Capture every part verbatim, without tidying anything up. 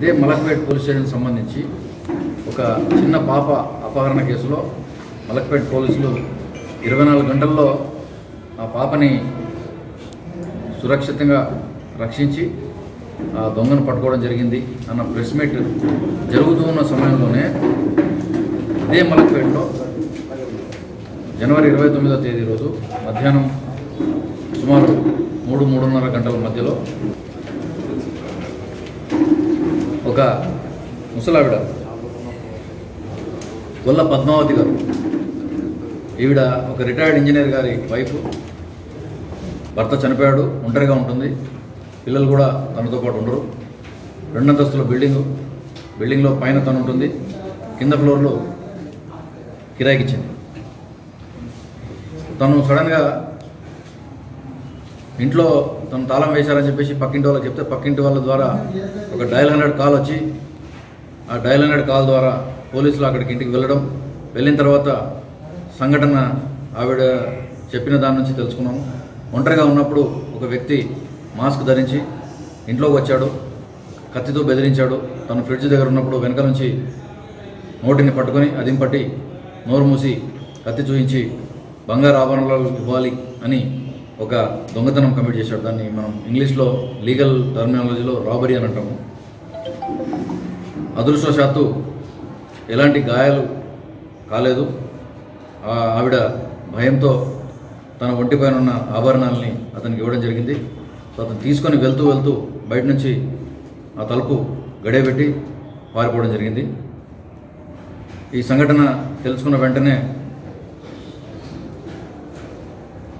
ఇదే Malakpet police station సంబంధించి ఒక చిన్న పాప అపహరణ కేసులో మలక్పేట్ పోలీసులు ఇరవై నాలుగు గంటల్లో ఆ పాపని సురక్షితంగా రక్షించి ఆ దొంగను పట్టుకోవడం జరిగింది అన్న ప్రెస్ మీట్ జరుగుతున్న సమయంలోనే ఇదే మలక్పేట్లో జనవరి ఇరవై తొమ్మిదవ తేదీ రోజు మధ్యాహ్నం సుమారు మూడు మూడున్నర గంటల మధ్యలో ఒక ముసలావిడ గొల్ల పద్మావతి గారు, ఈవిడ ఒక రిటైర్డ్ ఇంజనీర్ గారి వైఫ్, భర్త చనిపోయాడు, ఒంటరిగా ఉంటుంది, పిల్లలు కూడా తనతో పాటు ఉండరు. రెండంతస్తుల బిల్డింగు బిల్డింగ్లో పైన తను ఉంటుంది, కింద ఫ్లోర్లో కిరాయికి ఇచ్చింది. తను సడన్గా ఇంట్లో తను తాళం వేశారని చెప్పేసి పక్కింటి వాళ్ళకి చెప్తే పక్కింటి వాళ్ళ ద్వారా ఒక డయల్ హండ్రెడ్ కాల్ వచ్చి ఆ డయల్ హండ్రెడ్ కాల్ ద్వారా పోలీసులు అక్కడికి ఇంటికి వెళ్ళడం, వెళ్ళిన తర్వాత సంఘటన ఆవిడ చెప్పిన దాని నుంచి తెలుసుకున్నాము. ఒంటరిగా ఉన్నప్పుడు ఒక వ్యక్తి మాస్క్ ధరించి ఇంట్లోకి వచ్చాడు, కత్తితో బెదిరించాడు. తను ఫ్రిడ్జ్ దగ్గర ఉన్నప్పుడు వెనక నుంచి నోటిని పట్టుకొని అదింపట్టి నోరు మూసి కత్తి చూపించి బంగారు ఆభరణాలు ఇవ్వాలి అని ఒక దొంగతనం కమిట్ చేశాడు. దాన్ని మనం ఇంగ్లీష్లో లీగల్ టర్మినాలజీలో రాబరీ అని అంటాము. అదృష్టవశాత్తు ఎలాంటి గాయాలు కాలేదు. ఆవిడ భయంతో తన ఒంటిపైన ఉన్న ఆభరణాలని అతనికి ఇవ్వడం జరిగింది. సో అతను తీసుకొని వెళ్తూ వెళ్తూ బయట నుంచి ఆ తలుపు గడియబెట్టి పారిపోవడం జరిగింది. ఈ సంఘటన తెలుసుకున్న వెంటనే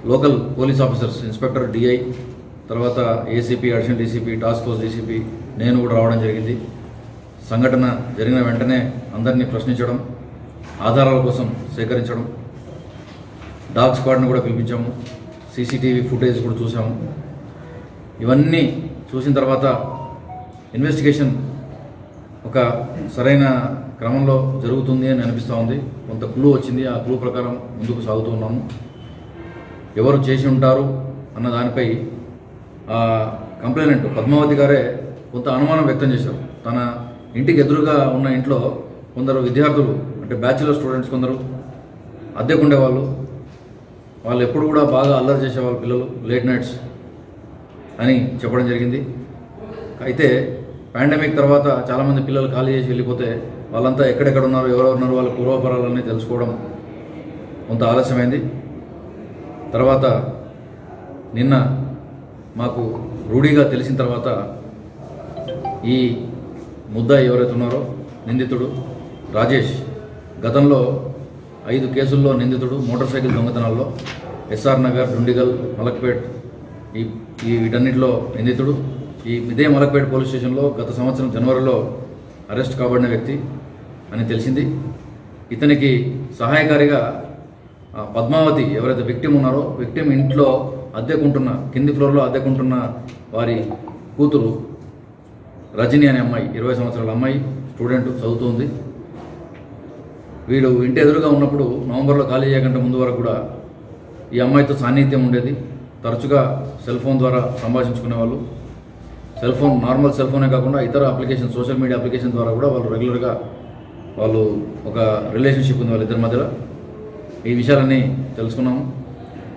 local police officers, inspector, DI, తర్వాత ACP, additional DCP, task force DCP, నేను కూడా రావడం జరిగింది. సంఘటన జరిగిన వెంటనే అందరినీ ప్రశ్నించడం, ఆధారాల కోసం సేకరించడం, డాగ్ స్క్వాడ్ని కూడా పిలిపించాము, సీసీటీవీ ఫుటేజ్ కూడా చూసాము. ఇవన్నీ చూసిన తర్వాత ఇన్వెస్టిగేషన్ ఒక సరైన క్రమంలో జరుగుతుంది అని అనిపిస్తూ ఉంది. కొంత క్లూ వచ్చింది, ఆ క్లూ ప్రకారం ముందుకు సాగుతూ ఉన్నాము. ఎవరు చేసి ఉంటారు అన్న దానిపై కంప్లైనెంట్ పద్మావతి గారే కొంత అనుమానం వ్యక్తం చేశారు. తన ఇంటికి ఎదురుగా ఉన్న ఇంట్లో కొందరు విద్యార్థులు, అంటే బ్యాచిలర్ స్టూడెంట్స్, కొందరు అద్దెకు ఉండేవాళ్ళు, వాళ్ళు ఎప్పుడు కూడా బాగా అల్లరి చేసేవాళ్ళు పిల్లలు, లేట్ నైట్స్ అని చెప్పడం జరిగింది. అయితే పాండమిక్ తర్వాత చాలామంది పిల్లలు ఖాళీ చేసి వెళ్ళిపోతే వాళ్ళంతా ఎక్కడెక్కడ ఉన్నారు, ఎవరెవరున్నారు, వాళ్ళ పూర్వాపరాలన్నీ తెలుసుకోవడం కొంత ఆలస్యమైంది. తర్వాత నిన్న మాకు రూఢీగా తెలిసిన తర్వాత ఈ ముద్దాయి ఎవరైతే ఉన్నారో, నిందితుడు రాజేష్, గతంలో ఐదు కేసుల్లో నిందితుడు, మోటార్ సైకిల్ దొంగతనాల్లో ఎస్ఆర్ నగర్, డుండిగల్, మలక్పేట్, ఈ ఈ వీటన్నిటిలో నిందితుడు. ఈ ఇదే మలక్పేట్ పోలీస్ స్టేషన్లో గత సంవత్సరం జనవరిలో అరెస్ట్ కాబడిన వ్యక్తి అని తెలిసింది. ఇతనికి సహాయకారిగా పద్మావతి ఎవరైతే విక్టిమ్ ఉన్నారో, విక్టిమ్ ఇంట్లో అద్దెకుంటున్న, కింది ఫ్లోర్లో అద్దెకుంటున్న వారి కూతురు రజని అనే అమ్మాయి, ఇరవై సంవత్సరాల అమ్మాయి, స్టూడెంట్, చదువుతుంది. వీడు ఇంటి ఎదురుగా ఉన్నప్పుడు నవంబర్లో ఖాళీ చేయకంటే ముందు వరకు కూడా ఈ అమ్మాయితో సాన్నిహిత్యం ఉండేది. తరచుగా సెల్ ఫోన్ ద్వారా సంభాషించుకునేవాళ్ళు. సెల్ ఫోన్, నార్మల్ సెల్ ఫోనే కాకుండా ఇతర అప్లికేషన్, సోషల్ మీడియా అప్లికేషన్ ద్వారా కూడా వాళ్ళు రెగ్యులర్గా వాళ్ళు ఒక రిలేషన్షిప్ ఉంది వాళ్ళిద్దరి మధ్యలో. ఈ విషయాలన్నీ తెలుసుకున్నాము.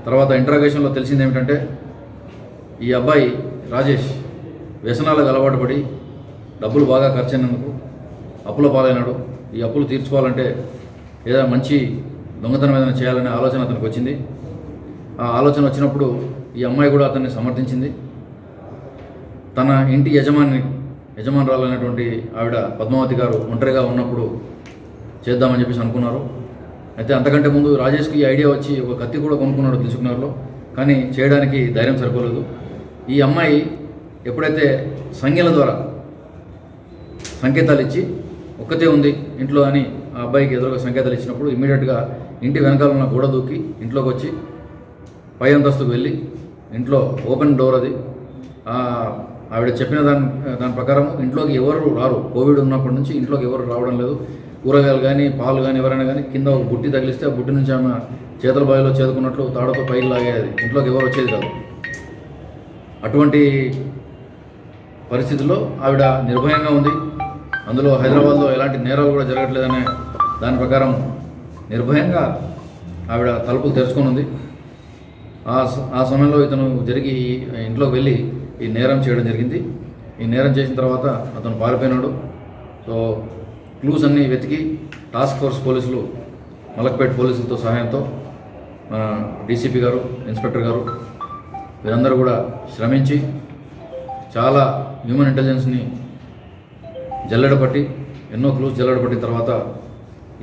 తర్వాత ఇంటరాగేషన్లో తెలిసింది ఏమిటంటే, ఈ అబ్బాయి రాజేష్ వ్యసనాలకు అలవాటు పడి డబ్బులు బాగా ఖర్చు అయినందుకు అప్పుల పాలైనాడు. ఈ అప్పులు తీర్చుకోవాలంటే ఏదైనా మంచి దొంగతనం ఏదైనా చేయాలనే ఆలోచన అతనికి వచ్చింది. ఆ ఆలోచన వచ్చినప్పుడు ఈ అమ్మాయి కూడా అతన్ని సమర్థించింది. తన ఇంటి యజమాని యజమానురాలైనటువంటి ఆవిడ పద్మావతి గారు ఒంటరిగా ఉన్నప్పుడు చేద్దామని చెప్పేసి అనుకున్నారు. అయితే అంతకంటే ముందు రాజేష్కి ఈ ఐడియా వచ్చి ఒక కత్తి కూడా కొనుక్కున్నాడు తీసుకున్నారులో, కానీ చేయడానికి ధైర్యం సరిపోలేదు. ఈ అమ్మాయి ఎప్పుడైతే సంజ్ఞల ద్వారా సంకేతాలు ఇచ్చి ఒక్కతే ఉంది ఇంట్లో అని ఆ అబ్బాయికి ఎదురుగా సంకేతాలు ఇచ్చినప్పుడు ఇమీడియట్గా ఇంటి వెనకాల ఉన్న గోడ దూకి ఇంట్లోకి వచ్చి పై అంతస్తుకు వెళ్ళి ఇంట్లో ఓపెన్ డోర్ అది, ఆవిడ చెప్పిన దాని దాని ప్రకారం ఇంట్లోకి ఎవరు రారు. కోవిడ్ ఉన్నప్పటి నుంచి ఇంట్లోకి ఎవరు రావడం లేదు. కూరగాయలు కానీ పాలు కానీ ఎవరైనా కానీ కింద ఒక బుట్టి తగిలిస్తే ఆ బుట్టి నుంచి ఆమె చేతుల బావిలో చేదుకున్నట్లు తాడుతో పైకి లాగేది, ఇంట్లోకి ఎవరు వచ్చేది కాదు. అటువంటి పరిస్థితిలో ఆవిడ నిర్భయంగా ఉంది। అందులో హైదరాబాద్ లో ఎలాంటి నేరాలు కూడా జరగట్లేదనే దాని ప్రకారం నిర్భయంగా ఆవిడ తలుపులు తెరుచుకొని ఉంది। ఆ ఆ సమయంలో ఇతను జరిగి ఇంట్లోకి వెళ్ళి ఈ నేరం చేయడం జరిగింది। ఈ నేరం చేసిన తర్వాత అతను పారిపోయినాడు। సో క్లూస్ అన్నీ వెతికి టాస్క్ ఫోర్స్ పోలీసులు మలక్పేట పోలీసులతో సహాయంతో మన డీసీపీ గారు, ఇన్స్పెక్టర్ గారు వీరందరూ కూడా శ్రమించి చాలా హ్యూమన్ ఇంటెలిజెన్స్ని జల్లెడపట్టి ఎన్నో క్లూస్ జల్లెడపట్టిన తర్వాత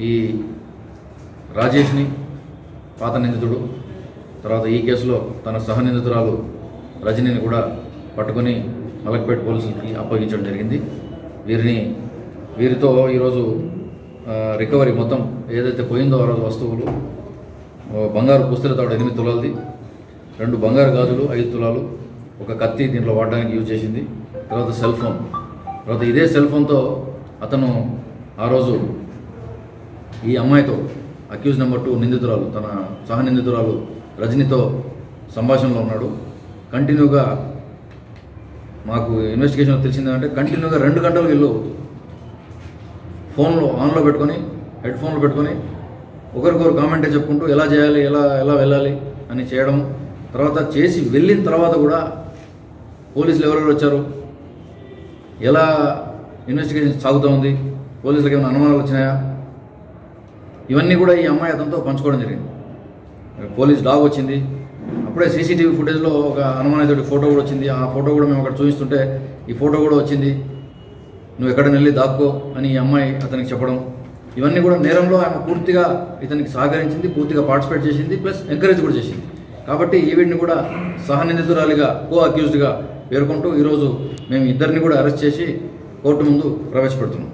ఈ రాజేష్ని, పాత నిందితుడు, తర్వాత ఈ కేసులో తన సహనిందితురాలు రజనీని కూడా పట్టుకొని మలక్పేట పోలీసులకి అప్పగించడం జరిగింది। వీరిని వీరితో ఈరోజు రికవరీ మొత్తం ఏదైతే పోయిందో ఆ రోజు వస్తువులు, బంగారు పుస్తలతో ఎనిమిది తులాలది, రెండు బంగారు గాజులు ఐదు తులాలు, ఒక కత్తి దీంట్లో వాడడానికి యూజ్ చేసింది, తర్వాత సెల్ ఫోన్, తర్వాత ఇదే సెల్ ఫోన్తో అతను ఆ రోజు ఈ అమ్మాయితో అక్యూజ్ నెంబర్ టూ నిందితురాలు తన సహ నిందితురాలు రజనీతో సంభాషణలో ఉన్నాడు। కంటిన్యూగా మాకు ఇన్వెస్టిగేషన్ తెలిసిందంటే కంటిన్యూగా రెండు గంటలు వీళ్ళు ఫోన్లో ఆన్లో పెట్టుకొని, హెడ్ ఫోన్లో పెట్టుకొని ఒకరికొకరు కామెంటే చెప్పుకుంటూ ఎలా చేయాలి, ఎలా ఎలా వెళ్ళాలి అని చేయడం, తర్వాత చేసి వెళ్ళిన తర్వాత కూడా పోలీసులు ఎవరెవరు వచ్చారు, ఎలా ఇన్వెస్టిగేషన్ సాగుతూ ఉంది, పోలీసులకు ఏమైనా అనుమానాలు వచ్చినాయా, ఇవన్నీ కూడా ఈ అమ్మాయి అతనితో పంచుకోవడం జరిగింది। పోలీస్ డాగ్ వచ్చింది, అప్పుడే సీసీటీవీ ఫుటేజ్లో ఒక అనుమానితుడి ఫోటో కూడా వచ్చింది, ఆ ఫోటో కూడా మేము అక్కడ చూపిస్తుంటే ఈ ఫోటో కూడా వచ్చింది, నువ్వు ఎక్కడ వెళ్ళి దాక్కో అని ఈ అమ్మాయి అతనికి చెప్పడం, ఇవన్నీ కూడా నేరంలో ఆమె పూర్తిగా ఇతనికి సహకరించింది, పూర్తిగా పార్టిసిపేట్ చేసింది, ప్లస్ ఎంకరేజ్ కూడా చేసింది। కాబట్టి ఈవిడిని కూడా సహనిందితురాలిగా, కో అక్యూజ్డ్గా పేర్కొంటూ ఈరోజు మేము ఇద్దరిని కూడా అరెస్ట్ చేసి కోర్టు ముందు ప్రవేశపెడుతున్నాం।